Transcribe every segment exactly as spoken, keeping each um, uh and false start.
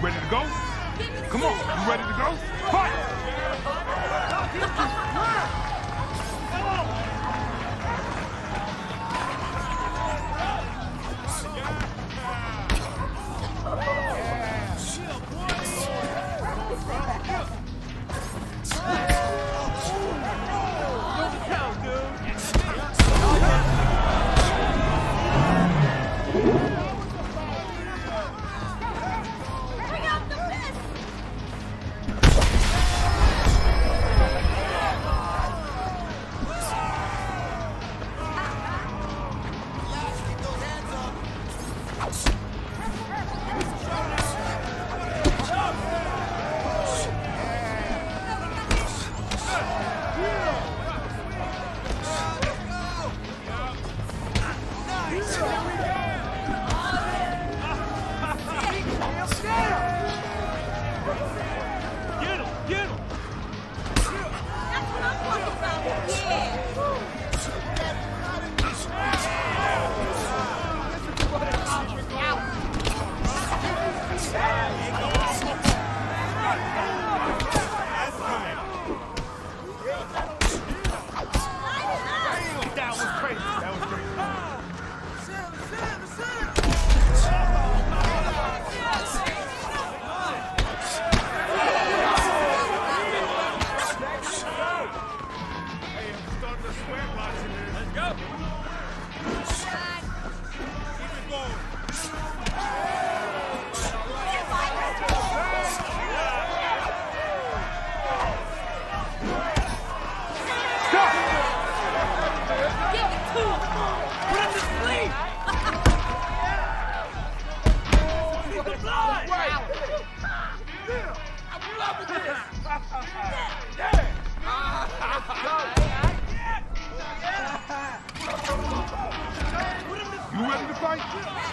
Ready to go? Come on, you ready to go? Fight!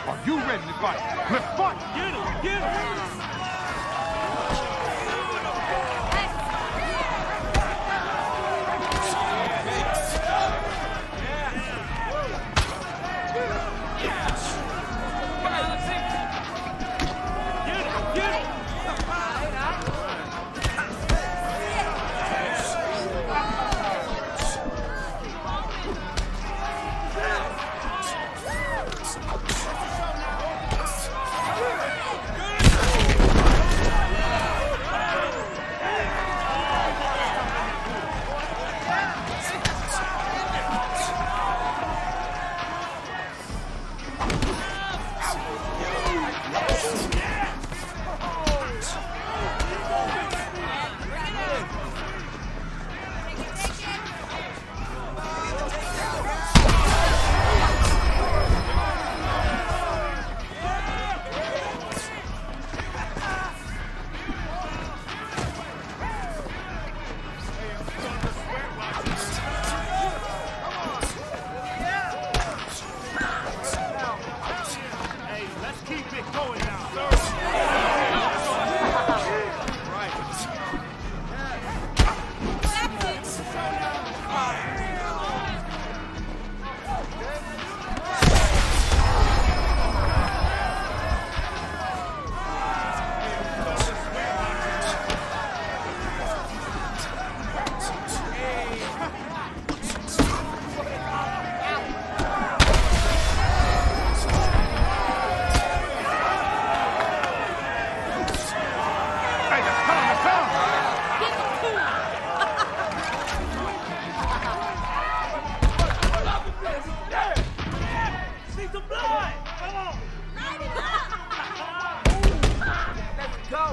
Are you ready to fight? Let's fight! Get him! Get him! Go!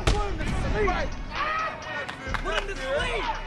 Put him to sleep! Put him to sleep!